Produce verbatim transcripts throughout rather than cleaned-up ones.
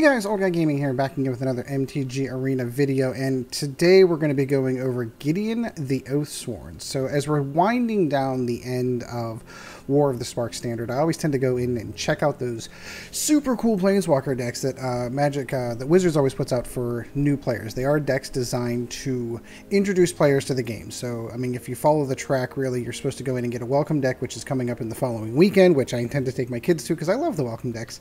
Hey guys, Old Guy Gaming here, back again with another M T G Arena video, and today we're going to be going over Gideon the Oathsworn. So as we're winding down the end of War of the Spark Standard, I always tend to go in and check out those super cool Planeswalker decks that uh, Magic, uh, that Wizards always puts out for new players. They are decks designed to introduce players to the game. So, I mean, if you follow the track, really, you're supposed to go in and get a Welcome deck, which is coming up in the following weekend, which I intend to take my kids to because I love the Welcome decks.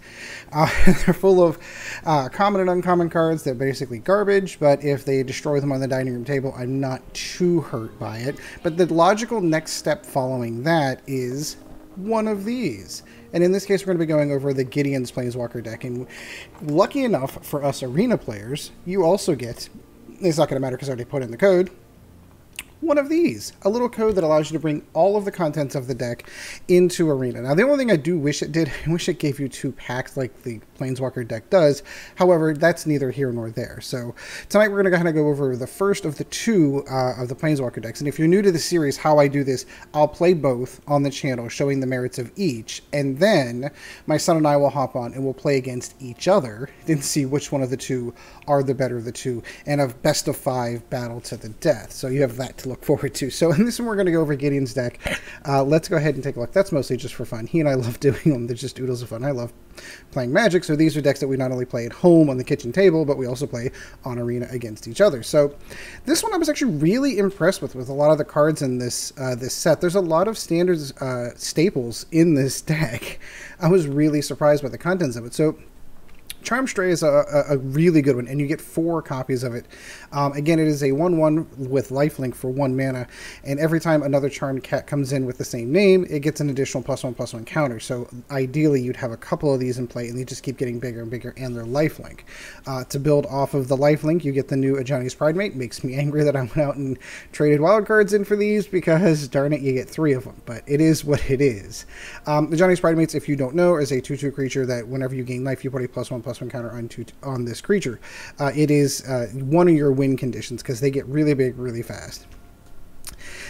Uh, they're full of Uh, common and uncommon cards that are basically garbage, but if they destroy them on the dining room table, I'm not too hurt by it. But the logical next step following that is one of these. And in this case, we're going to be going over the Gideon's Planeswalker deck. And lucky enough for us arena players, you also get, it's not going to matter because I already put in the code, one of these, a little code that allows you to bring all of the contents of the deck into Arena. Now, the only thing I do wish it did, I wish it gave you two packs like the Planeswalker deck does. However, that's neither here nor there. So tonight we're going to kind of go over the first of the two uh, of the Planeswalker decks. And if you're new to the series, how I do this, I'll play both on the channel, showing the merits of each. And then my son and I will hop on and we'll play against each other and see which one of the two are the better of the two, and a best of five battle to the death. So you have that to look forward to. So in this one, we're going to go over Gideon's deck. Uh, let's go ahead and take a look. That's mostly just for fun. He and I love doing them. They're just oodles of fun. I love playing Magic. So these are decks that we not only play at home on the kitchen table, but we also play on Arena against each other. So this one I was actually really impressed with, with a lot of the cards in this uh, this set. There's a lot of standards uh, staples in this deck. I was really surprised by the contents of it. So Charm Stray is a, a really good one, and you get four copies of it. Um, again, it is a one one with lifelink for one mana, and every time another Charmed Cat comes in with the same name, it gets an additional plus one, plus one counter. So ideally, you'd have a couple of these in play, and they just keep getting bigger and bigger, and their lifelink. Uh, to build off of the lifelink, you get the new Ajani's Pridemate. Makes me angry that I went out and traded wild cards in for these, because darn it, you get three of them, but it is what it is. Um, Ajani's Pridemates, if you don't know, is a two two creature that whenever you gain life, you put a plus one, plus Plus one counter on, two, on this creature. Uh, it is uh, one of your win conditions because they get really big really fast.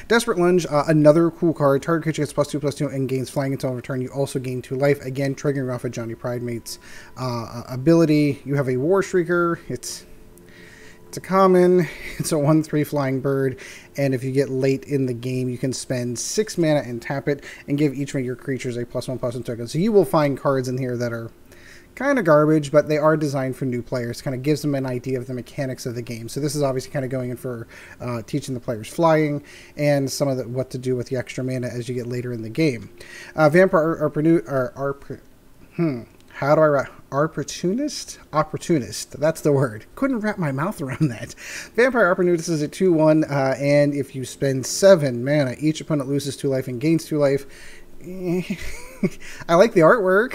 Desperate Lunge, uh, another cool card. Target creature gets plus two, plus two, and gains flying until return. You also gain two life, again triggering off of Ajani's Pridemate's uh, ability. You have a War Screecher. It's It's a common, it's a one three flying bird, and if you get late in the game, you can spend six mana and tap it and give each one of your creatures a plus one, plus one token. So you will find cards in here that are kind of garbage, but they are designed for new players. Kind of gives them an idea of the mechanics of the game. So this is obviously kind of going in for uh, teaching the players flying and some of the, what to do with the extra mana as you get later in the game. Uh, Vampire Opportunist. Hmm. How do I write? Opportunist? Opportunist. That's the word. Couldn't wrap my mouth around that. Vampire Opportunist is a two one, uh, and if you spend seven mana, each opponent loses two life and gains two life. I like the artwork.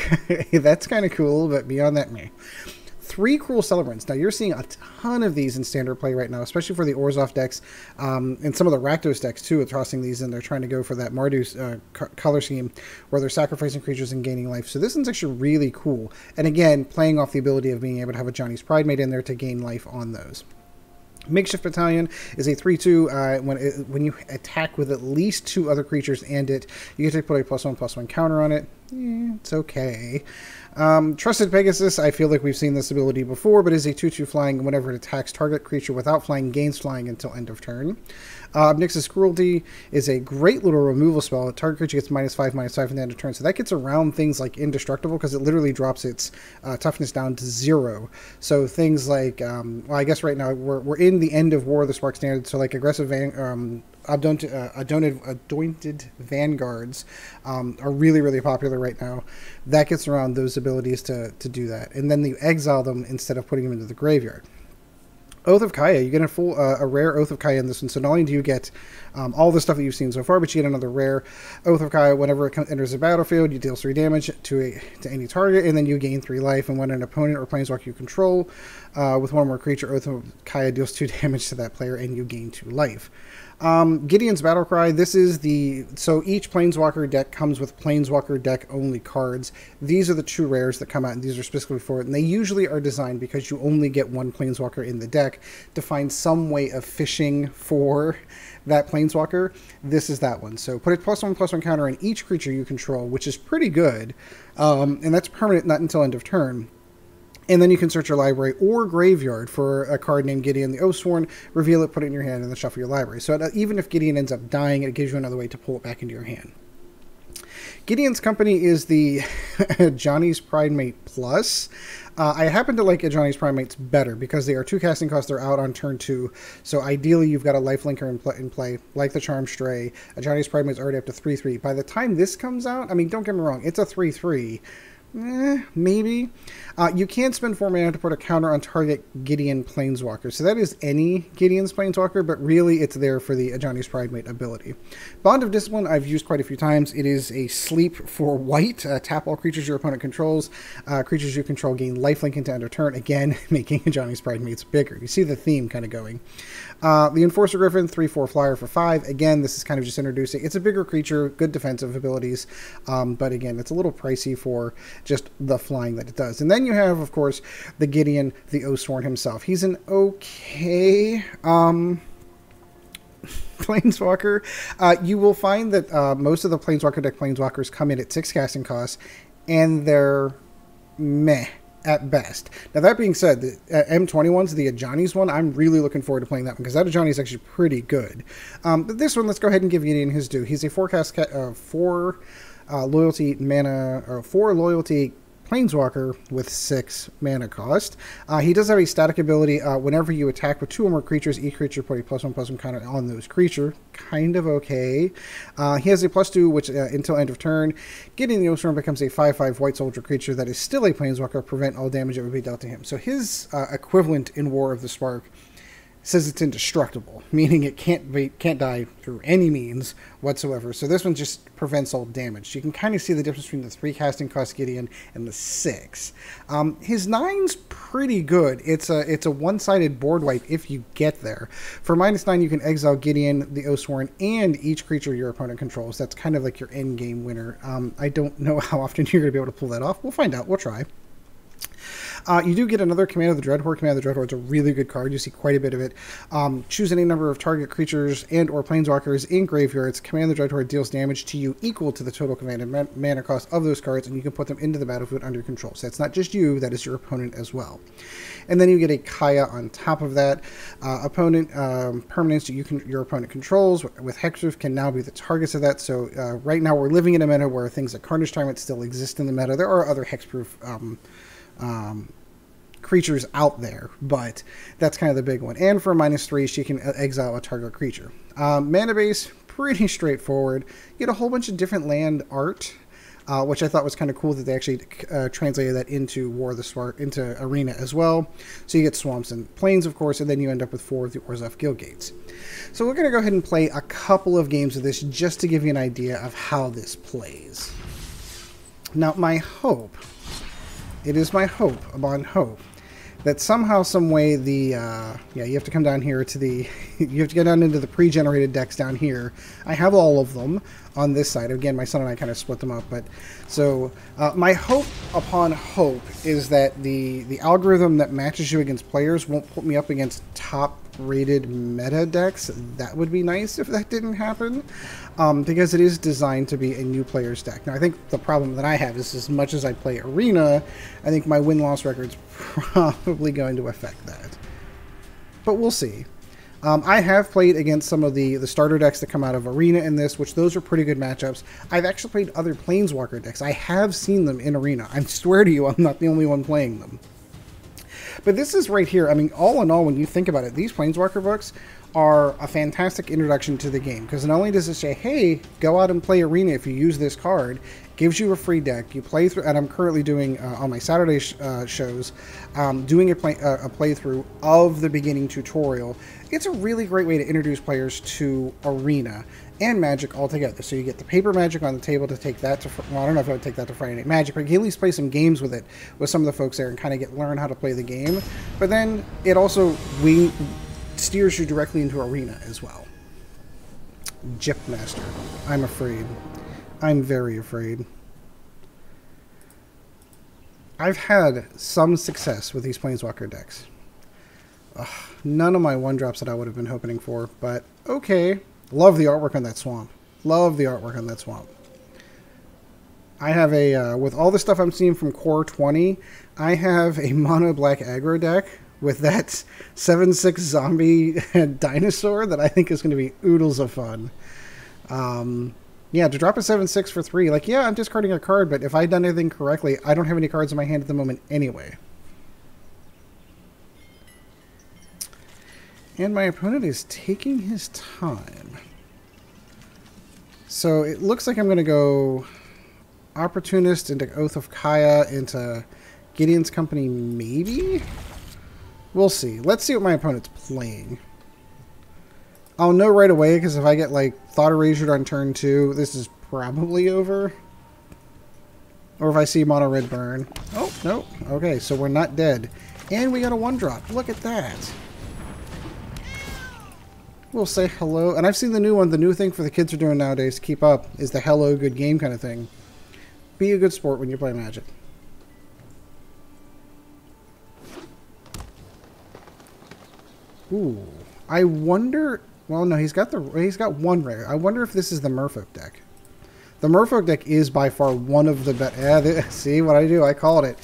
That's kind of cool, but beyond that, meh. Three Cruel Celebrants. Now, you're seeing a ton of these in standard play right now, especially for the Orzhov decks um, and some of the Rakdos decks, too, are tossing these in. They're trying to go for that Mardu's uh, color scheme where they're sacrificing creatures and gaining life. So this one's actually really cool. And again, playing off the ability of being able to have Ajani's Pridemate in there to gain life on those. Makeshift Battalion is a three two. Uh, when it, when you attack with at least two other creatures and it, you get to put a plus one, plus one counter on it. Yeah, it's okay. Um, Trusted Pegasus, I feel like we've seen this ability before, but is a two two flying. Whenever it attacks target creature without flying, gains flying until end of turn. Uh, Ob Nixilis's Cruelty is a great little removal spell. A target creature gets minus five, minus five from the end of turn. So that gets around things like Indestructible because it literally drops its uh, toughness down to zero. So things like, um, well, I guess right now we're, we're in the end of War of the Spark Standard, so like aggressive van, um, Adonted, uh, adonted, adonted Vanguards um, are really, really popular right now. That gets around those abilities to, to do that. And then you exile them instead of putting them into the graveyard. Oath of Kaya, you get a full uh, a rare Oath of Kaya in this one. So not only do you get um, all the stuff that you've seen so far, but you get another rare Oath of Kaya. Whenever it enters the battlefield, you deal three damage to a to any target, and then you gain three life. And when an opponent or planeswalker you control uh, with one or more creature, Oath of Kaya deals two damage to that player, and you gain two life. Um, Gideon's Battlecry, this is the, so each Planeswalker deck comes with Planeswalker deck only cards. These are the two rares that come out, and these are specifically for it, and they usually are designed because you only get one Planeswalker in the deck to find some way of fishing for that Planeswalker. This is that one. So put a plus one, plus one counter on each creature you control, which is pretty good, um, and that's permanent, not until end of turn. And then you can search your library or graveyard for a card named Gideon the Oathsworn, reveal it, put it in your hand, and then shuffle your library. So it, even if Gideon ends up dying, it gives you another way to pull it back into your hand. Gideon's Company is the Ajani's Pridemate Plus. Uh, I happen to like Ajani's Pridemates better because they are two casting costs. They're out on turn two. So ideally, you've got a lifelinker in, pl in play, like the Charm Stray. Ajani's Pridemate's already up to three three. By the time this comes out, I mean, don't get me wrong, it's a three three. Eh, maybe. Uh, you can spend four mana to put a counter on target Gideon Planeswalker. So that is any Gideon's Planeswalker, but really it's there for the Ajani's Pridemate ability. Bond of Discipline I've used quite a few times. It is a sleep for white. Uh, tap all creatures your opponent controls. Uh, creatures you control gain lifelink into end of turn. Again, making Ajani's Pridemates bigger. You see the theme kind of going. Uh, the Enforcer Griffin, three four flyer for five. Again, this is kind of just introducing. It's a bigger creature, good defensive abilities, um, but again, it's a little pricey for just the flying that it does. And then you have, of course, the Gideon, the Oathsworn himself. He's an okay um, Planeswalker. Uh, you will find that uh, most of the Planeswalker deck Planeswalkers come in at six casting costs, and they're meh at best. Now, that being said, the uh, M twenty-one's, the Ajani's one, I'm really looking forward to playing that one because that Ajani's actually pretty good. Um, but this one, let's go ahead and give Gideon his due. He's a forecast ca uh, four... Uh, loyalty mana, or four loyalty Planeswalker with six mana cost. Uh, he does have a static ability. Uh, whenever you attack with two or more creatures, each creature put a plus one plus one counter on those creature. Kind of okay. Uh, he has a plus two, which uh, until end of turn, Gideon the Oathsworn becomes a five five white soldier creature that is still a Planeswalker. Prevent all damage that would be dealt to him. So his uh, equivalent in War of the Spark says it's indestructible, meaning it can't be, can't die through any means whatsoever. So this one just prevents all damage. You can kind of see the difference between the three casting cost Gideon and the six. Um, his nine's pretty good. It's a it's a one-sided board wipe if you get there. For minus nine, you can exile Gideon, the Oathsworn, and each creature your opponent controls. That's kind of like your end game winner. Um, I don't know how often you're going to be able to pull that off. We'll find out. We'll try. Uh, you do get another Command of the Dreadhorde. Command of the Dreadhorde is a really good card. You see quite a bit of it. Um, choose any number of target creatures and or Planeswalkers in graveyards. Command of the Dreadhorde deals damage to you equal to the total command and man mana cost of those cards, and you can put them into the battlefield under your control. So that's not just you, that is your opponent as well. And then you get a Kaya on top of that. Uh, opponent um, permanents that you can, your opponent controls with Hexproof can now be the targets of that. So uh, right now we're living in a meta where things like Carnage Tyrant still exist in the meta. There are other Hexproof um, um creatures out there, but that's kind of the big one. And for minus three, she can exile a target creature. Um, mana base, pretty straightforward. You get a whole bunch of different land art, uh, which I thought was kind of cool that they actually uh, translated that into War of the Spark, into Arena as well. So you get swamps and plains, of course, and then you end up with four of the Orzhov Guildgates. So we're going to go ahead and play a couple of games of this just to give you an idea of how this plays. Now, my hope... It is my hope, upon hope, that somehow, some way, the uh, yeah, you have to come down here to the, you have to get down into the pre-generated decks down here. I have all of them on this side. Again, my son and I kind of split them up, but so uh, my hope upon hope is that the the algorithm that matches you against players won't put me up against top rated meta decks. That would be nice if that didn't happen, um, because it is designed to be a new player's deck. Now, I think the problem that I have is as much as I play Arena, I think my win-loss record's probably going to affect that. But we'll see. Um, I have played against some of the, the starter decks that come out of Arena in this, which those are pretty good matchups. I've actually played other Planeswalker decks. I have seen them in Arena. I swear to you, I'm not the only one playing them. But this is right here. I mean, all in all, when you think about it, these Planeswalker books are a fantastic introduction to the game, because not only does it say, hey, go out and play Arena if you use this card, gives you a free deck. You play through, and I'm currently doing uh, on my Saturday sh uh, shows, um, doing a, play uh, a playthrough of the beginning tutorial. It's a really great way to introduce players to Arena and Magic all together. So you get the paper Magic on the table to take that to, well, I don't know if I would take that to Friday Night Magic, but you can at least play some games with it with some of the folks there and kind of get learn how to play the game. But then it also we steers you directly into Arena as well. Jip Master, I'm afraid. I'm very afraid. I've had some success with these Planeswalker decks. Ugh, none of my one-drops that I would have been hoping for, but okay. Love the artwork on that swamp. Love the artwork on that swamp. I have a, uh, with all the stuff I'm seeing from Core twenty, I have a mono black aggro deck with that seven six zombie dinosaur that I think is going to be oodles of fun. Um, yeah, to drop a seven six for three, like, yeah, I'm discarding a card, but if I'd done anything correctly, I don't have any cards in my hand at the moment anyway. And my opponent is taking his time. So it looks like I'm going to go Opportunist into Oath of Kaya, into Gideon's Company, maybe? We'll see. Let's see what my opponent's playing. I'll know right away, because if I get, like, Thought Erasure on turn two, this is probably over. Or if I see Mono Red Burn. Oh, no. Okay, so we're not dead. And we got a one-drop. Look at that. We'll say hello. And I've seen the new one. The new thing for the kids are doing nowadays to keep up is the hello, good game kind of thing. Be a good sport when you play Magic. Ooh. I wonder... Well, no, he's got the he's got one rare. I wonder if this is the Merfolk deck. The Merfolk deck is by far one of the better... Yeah, see what I do? I called it.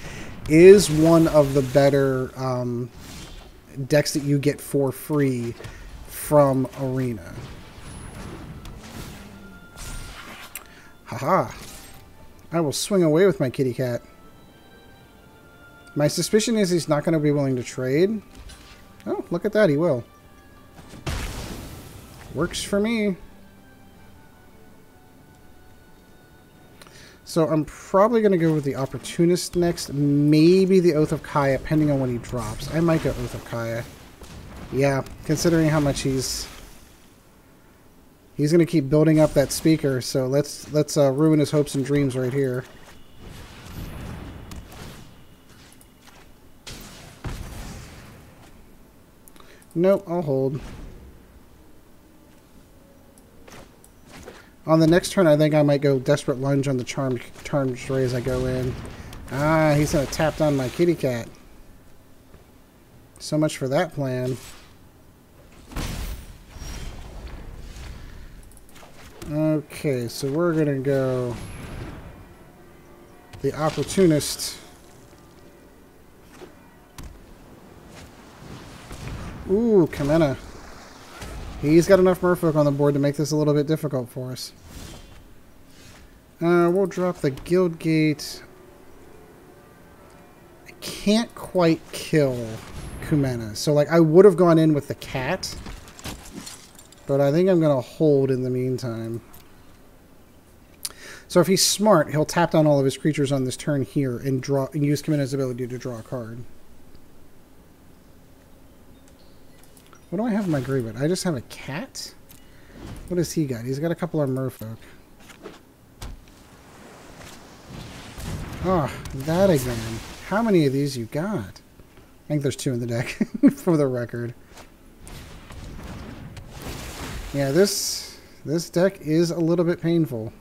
Is one of the better um, decks that you get for free from Arena. Haha. I will swing away with my kitty cat. My suspicion is he's not going to be willing to trade. Oh, look at that, he will. Works for me. So I'm probably going to go with the Opportunist next. Maybe the Oath of Kaya, depending on what he drops. I might go Oath of Kaya. Yeah, considering how much he's he's gonna keep building up that speaker, so let's let's uh, ruin his hopes and dreams right here. Nope, I'll hold. On the next turn, I think I might go Desperate Lunge on the Charm Charm Stray as I go in. Ah, he's gonna tap down my kitty cat. So much for that plan. Okay, so we're going to go the Opportunist. Ooh, Kumena. He's got enough Merfolk on the board to make this a little bit difficult for us. Uh, we'll drop the Guildgate. I can't quite kill Kumena. So, like, I would have gone in with the cat. But I think I'm going to hold in the meantime. So if he's smart, he'll tap down all of his creatures on this turn here and draw and use Kumena's ability to draw a card. What do I have in my graveyard? I just have a cat? What has he got? He's got a couple of Merfolk. Ah, oh, that again. How many of these you got? I think there's two in the deck, for the record. Yeah, this this deck is a little bit painful.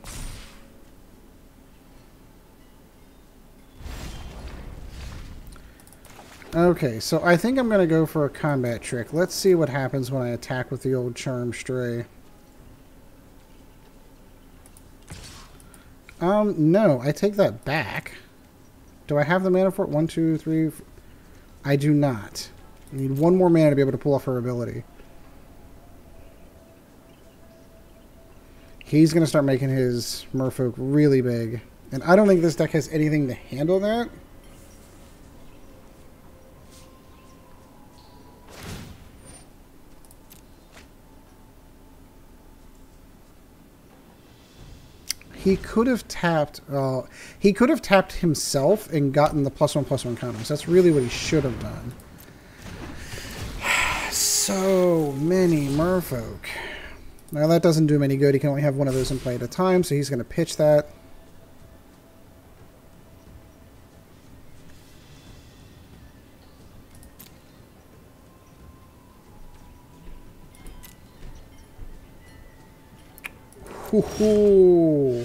Okay, so I think I'm going to go for a combat trick. Let's see what happens when I attack with the old Charm Stray. Um, no, I take that back. Do I have the mana for it? One, two, three... Four. I do not. I need one more mana to be able to pull off her ability. He's going to start making his Merfolk really big. And I don't think this deck has anything to handle that. He could have tapped... Uh, he could have tapped himself and gotten the plus one, plus one counters. That's really what he should have done. So many Merfolk. Now that doesn't do him any good. He can only have one of those in play at a time, so he's going to pitch that. Hoo-hoo.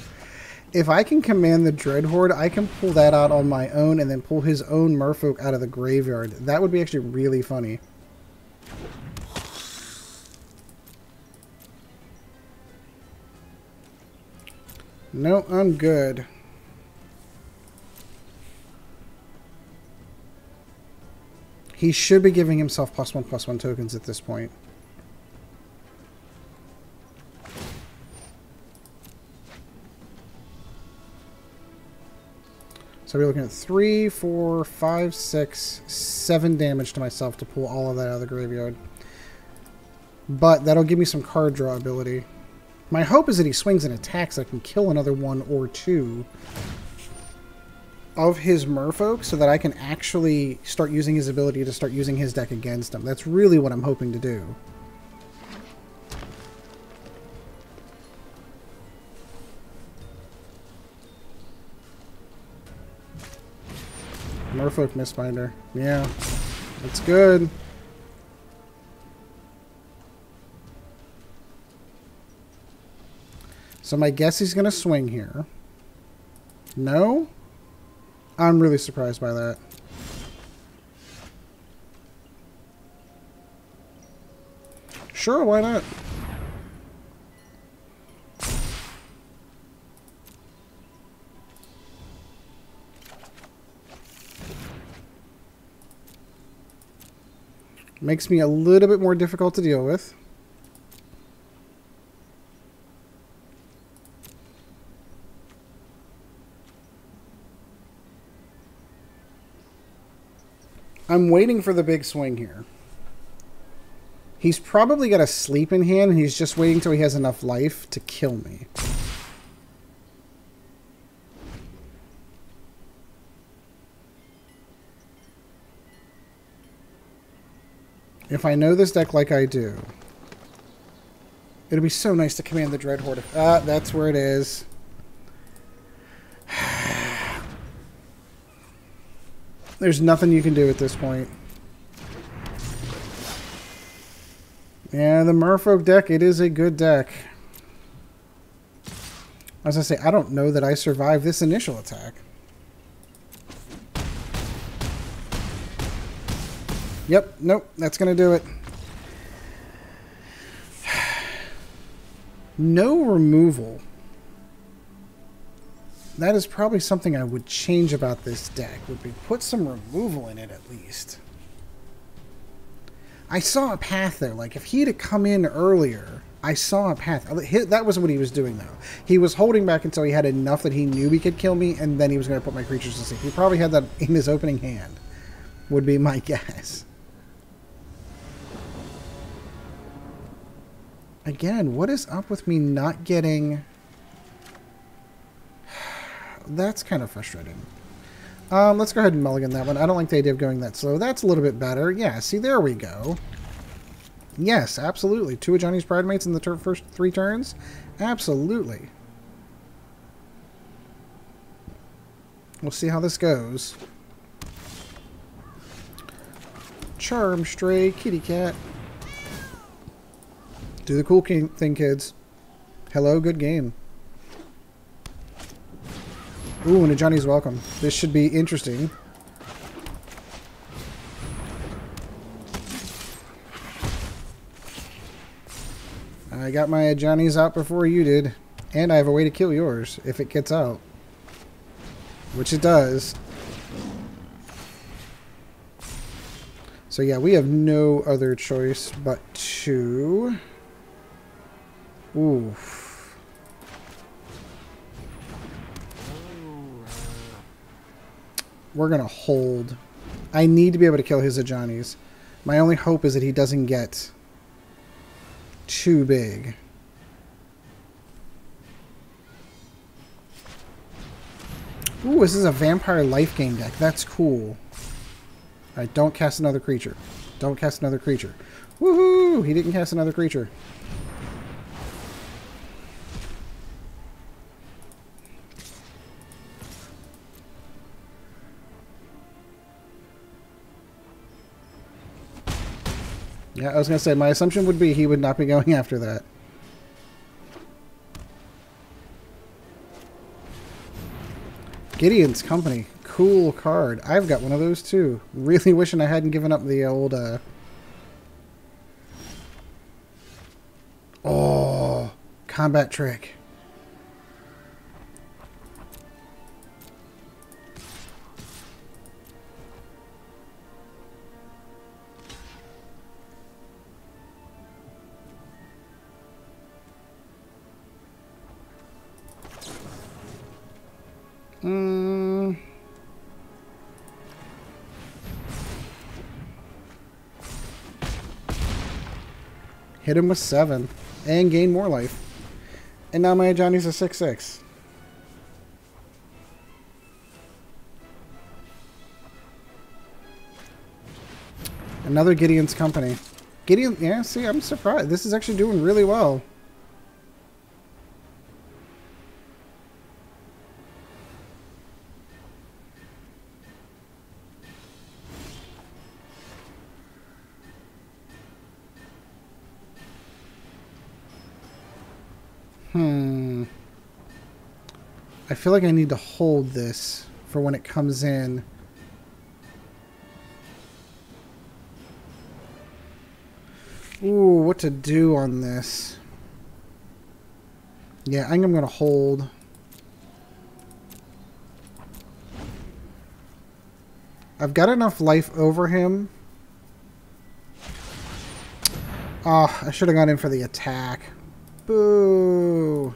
If I can Command the Dreadhorde, I can pull that out on my own and then pull his own Merfolk out of the graveyard. That would be actually really funny. No, I'm good. He should be giving himself plus one, plus one tokens at this point. So we're looking at three, four, five, six, seven damage to myself to pull all of that out of the graveyard. But that'll give me some card draw ability. My hope is that he swings and attacks. I can kill another one or two of his merfolk so that I can actually start using his ability to start using his deck against him. That's really what I'm hoping to do. Merfolk Mistbinder. Yeah, that's good. So my guess he's going to swing here. No? I'm really surprised by that. Sure, why not? Makes me a little bit more difficult to deal with. I'm waiting for the big swing here. He's probably got a sleep in hand, and he's just waiting till he has enough life to kill me. If I know this deck like I do, it'll be so nice to command the Dreadhorde. Ah, that's where it is. There's nothing you can do at this point. Yeah, the Merfolk deck, it is a good deck. As I say, I don't know that I survived this initial attack. Yep, nope, that's going to do it. No removal. That is probably something I would change about this deck, would be put some removal in it at least. I saw a path there. Like, if he had come in earlier, I saw a path. That wasn't what he was doing, though. He was holding back until he had enough that he knew he could kill me, and then he was going to put my creatures to sleep. He probably had that in his opening hand, would be my guess. Again, what is up with me not getting... That's kind of frustrating. Um, let's go ahead and mulligan that one. I don't like the idea of going that slow. That's a little bit better. Yeah, see, there we go. Yes, absolutely. Two Ajani's Pridemates in the first three turns? Absolutely. We'll see how this goes. Charm Stray, kitty cat. Do the cool thing, kids. Hello, good game. Ooh, and Ajani's Welcome. This should be interesting. I got my Ajani's out before you did. And I have a way to kill yours if it gets out. Which it does. So yeah, we have no other choice but to... Ooh. We're going to hold. I need to be able to kill his Ajani's. My only hope is that he doesn't get too big. Ooh, this is a vampire life gain deck. That's cool. All right, don't cast another creature. Don't cast another creature. Woohoo! He didn't cast another creature. Yeah, I was going to say, my assumption would be he would not be going after that. Gideon's Company. Cool card. I've got one of those, too. Really wishing I hadn't given up the old... Uh... Oh, combat trick. Hmm. Hit him with seven and gain more life. And now my Ajani's a six six. Another Gideon's Company. Gideon, yeah, see, I'm surprised. This is actually doing really well. Hmm. I feel like I need to hold this for when it comes in. Ooh, what to do on this? Yeah, I think I'm going to hold. I've got enough life over him. Ah, oh, I should have gone in for the attack. Boo!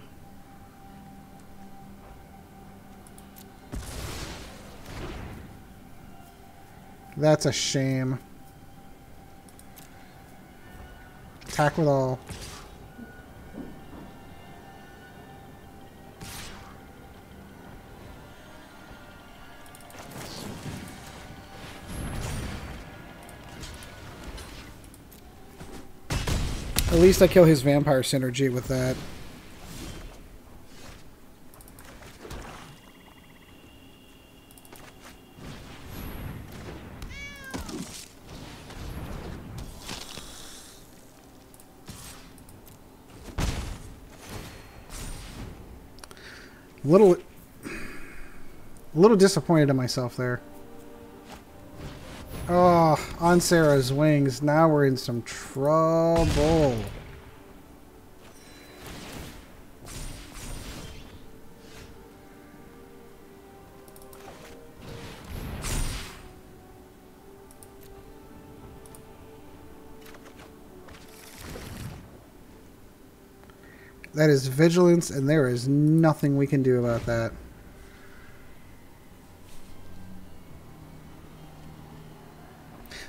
That's a shame. Attack with all. At least I kill his vampire synergy with that. Little, a little disappointed in myself there. Oh, on Sarah's wings. Now we're in some trouble. That is vigilance, and there is nothing we can do about that.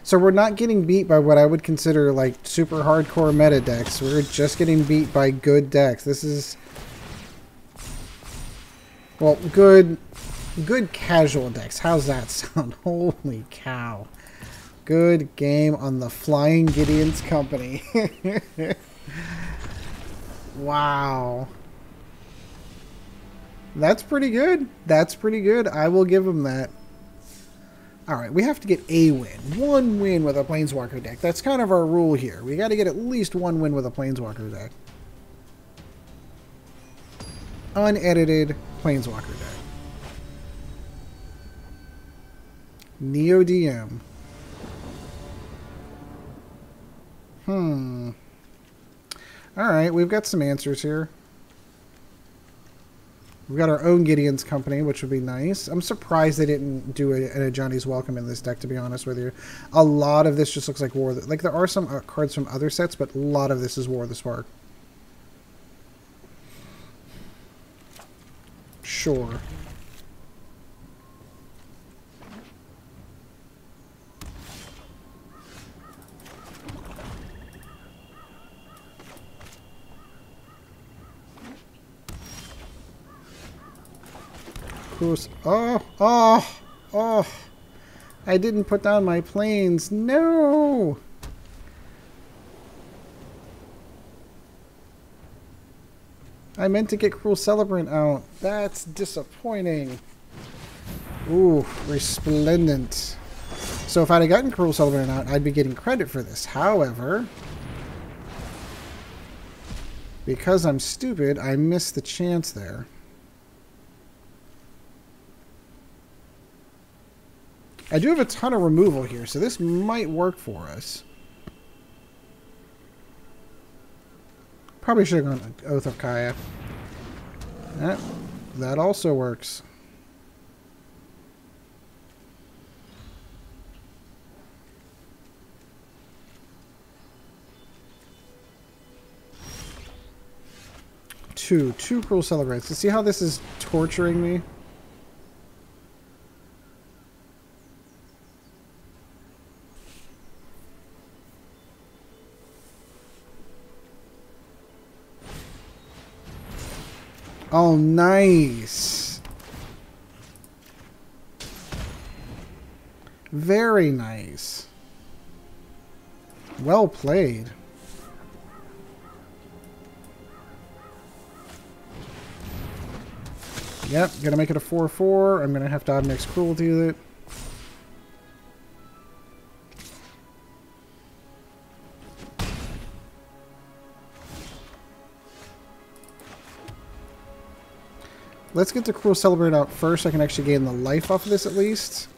So we're not getting beat by what I would consider like super hardcore meta decks. We're just getting beat by good decks. This is, well, good, good casual decks. How's that sound? Holy cow. Good game on the flying Gideon's Company. Wow. That's pretty good. That's pretty good. I will give him that. Alright, we have to get a win. One win with a Planeswalker deck. That's kind of our rule here. We got to get at least one win with a Planeswalker deck. Unedited Planeswalker deck. Neo D M. Hmm. Alright, we've got some answers here. We've got our own Gideon's Company, which would be nice. I'm surprised they didn't do an Ajani's Welcome in this deck, to be honest with you. A lot of this just looks like War. Like, there are some cards from other sets, but a lot of this is War of the Spark. Sure. Oh, oh, oh. I didn't put down my planes. No. I meant to get Cruel Celebrant out. That's disappointing. Ooh, Resplendent. So if I'd have gotten Cruel Celebrant out, I'd be getting credit for this. However, because I'm stupid, I missed the chance there. I do have a ton of removal here, so this might work for us. Probably should have gone Oath of Kaya. That, that also works. Two. Two Cruel Celebrants. Let's see how this is torturing me. Oh, nice. Very nice. Well played. Yep, gonna make it a four four. I'm gonna have to Ob Nix Cruelty with it. Let's get the Cruel Celebrant out first so I can actually gain the life off of this at least.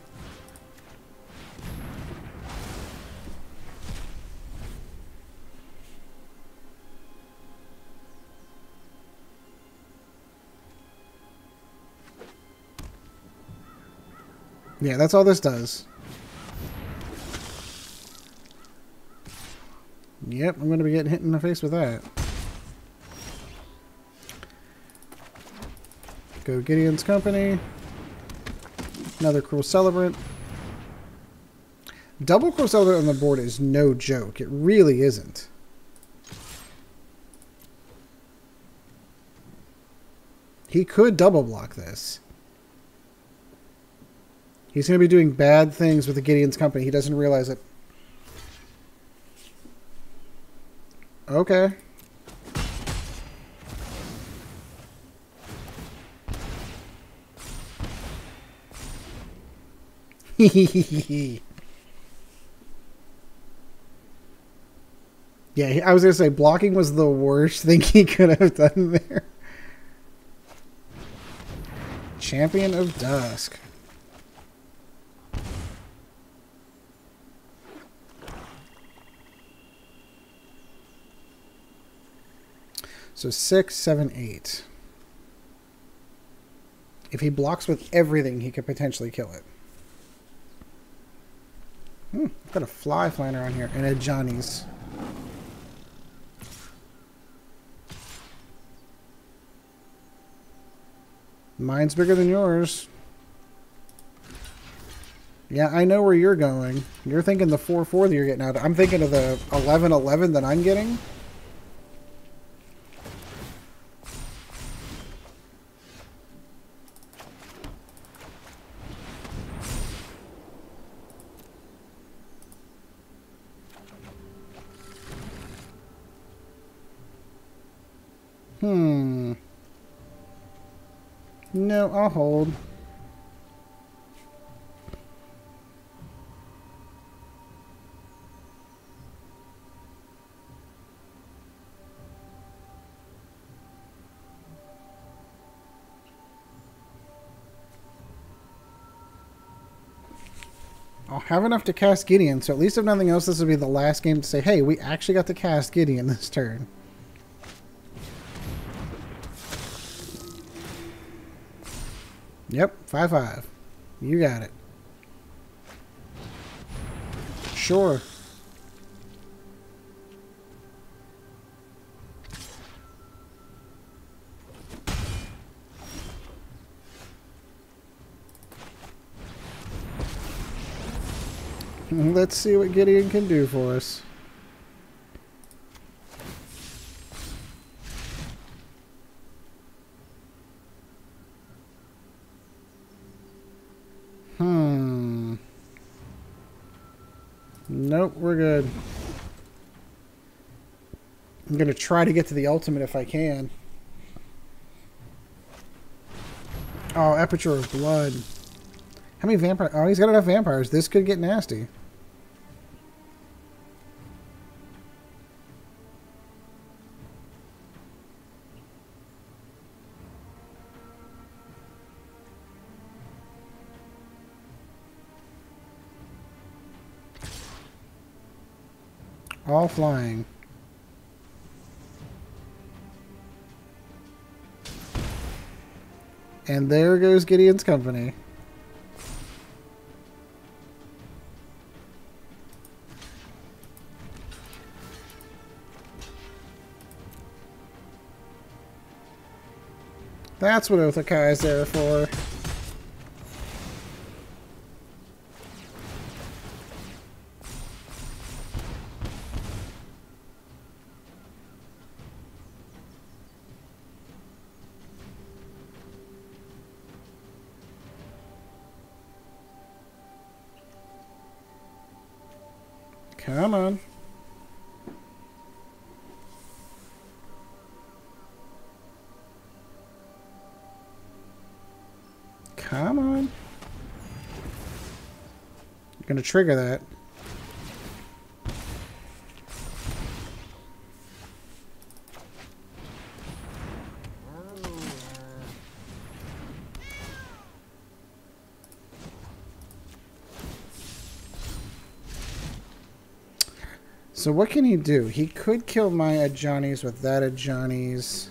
Yeah, that's all this does. Yep, I'm going to be getting hit in the face with that. Go Gideon's Company. Another Cruel Celebrant. Double Cruel Celebrant on the board is no joke. It really isn't. He could double block this. He's going to be doing bad things with the Gideon's Company. He doesn't realize it. Okay. Yeah, I was going to say blocking was the worst thing he could have done there. Champion of Dusk. So six, seven, eight. If he blocks with everything, he could potentially kill it. Hmm, I've got a fly flying around here and Ajani's. Mine's bigger than yours. Yeah, I know where you're going. You're thinking the four four that you're getting out of. I'm thinking of the eleven eleven that I'm getting. Hmm. No, I'll hold. I'll have enough to cast Gideon, so at least if nothing else, this will be the last game to say, hey, we actually got to cast Gideon this turn. Yep, five five. You got it. Sure. Let's see what Gideon can do for us. Hmm. Nope, we're good. I'm going to try to get to the ultimate if I can. Oh, Aperture of Blood. How many vampires? Oh, he's got enough vampires. This could get nasty. All flying. And there goes Gideon's Company. That's what Oath of Kaya is there for. Come on. Come on. You're going to trigger that. So what can he do? He could kill my Ajani's with that Ajani's.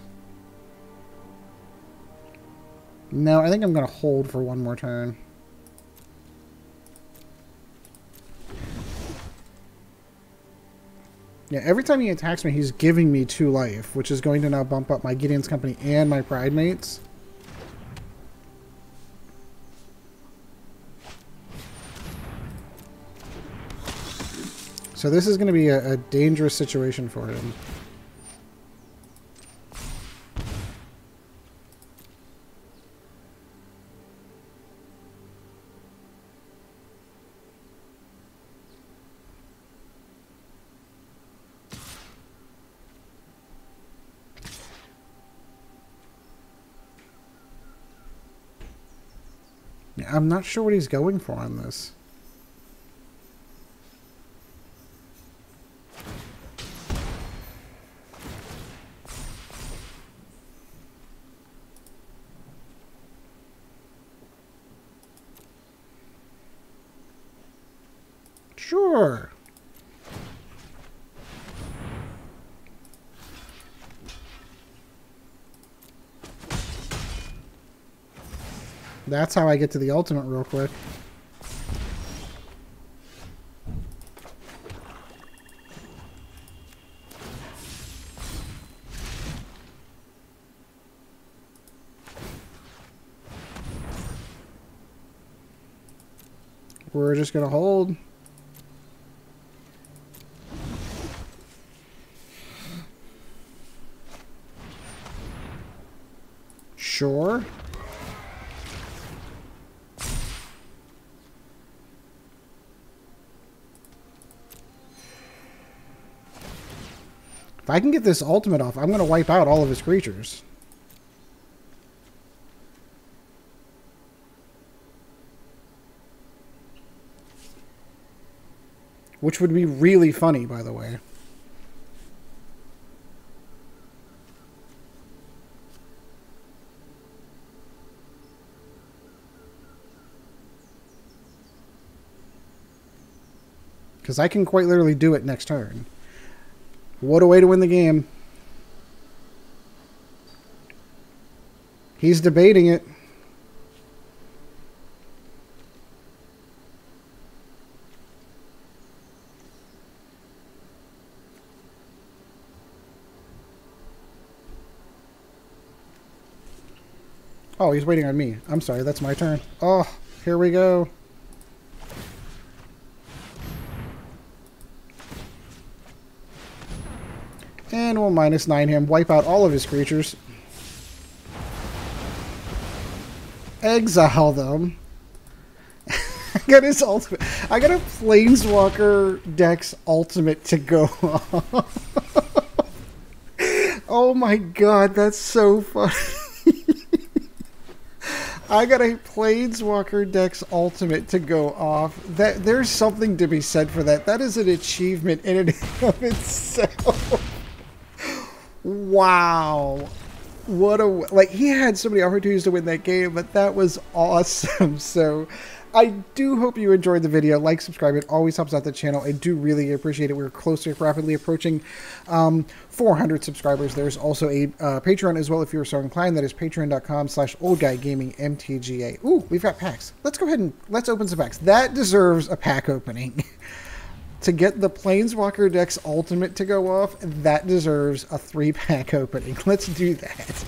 No, I think I'm going to hold for one more turn. Yeah, every time he attacks me, he's giving me two life, which is going to now bump up my Gideon's Company and my Pridemates. So this is going to be a, a dangerous situation for him. I'm not sure what he's going for on this. Sure. That's how I get to the ultimate real quick. We're just gonna hold. Sure. I can get this ultimate off. I'm going to wipe out all of his creatures. Which would be really funny, by the way. Because I can quite literally do it next turn. What a way to win the game. He's debating it. Oh, he's waiting on me. I'm sorry, that's my turn. Oh, here we go. And we'll minus nine him, wipe out all of his creatures. Exile them. I got his ultimate. I got a Planeswalker Dex ultimate to go on. Oh my god, that's so funny. I got a Planeswalker Dex Ultimate to go off. That there's something to be said for that. That is an achievement in and of itself. Wow. What a... Like, he had so many opportunities to win that game, but that was awesome. So, I do hope you enjoyed the video. Like, subscribe. It always helps out the channel. I do really appreciate it. We're close to rapidly approaching um, four hundred subscribers. There's also a uh, Patreon as well if you're so inclined. That is patreon.com slash oldguygamingmtga. Ooh, we've got packs. Let's go ahead and let's open some packs. That deserves a pack opening. To get the Planeswalker Dex Ultimate to go off, that deserves a three-pack opening. Let's do that.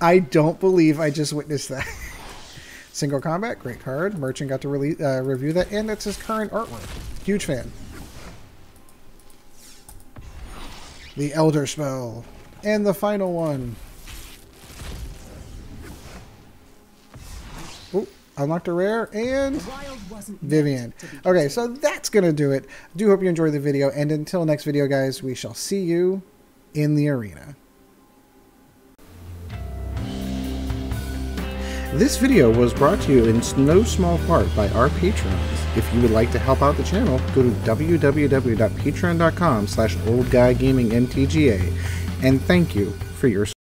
I don't believe I just witnessed that. Single Combat, great card. Merchant got to release, uh, review that, and that's his current artwork. Huge fan. The Elder Spell. And the final one. Oh, unlocked a rare, and Vivian. Okay, so that's going to do it. I do hope you enjoyed the video, and until next video, guys, we shall see you in the arena. This video was brought to you in no small part by our patrons. If you would like to help out the channel, go to w w w dot patreon dot com slash old guy gaming M T G A, and thank you for your support.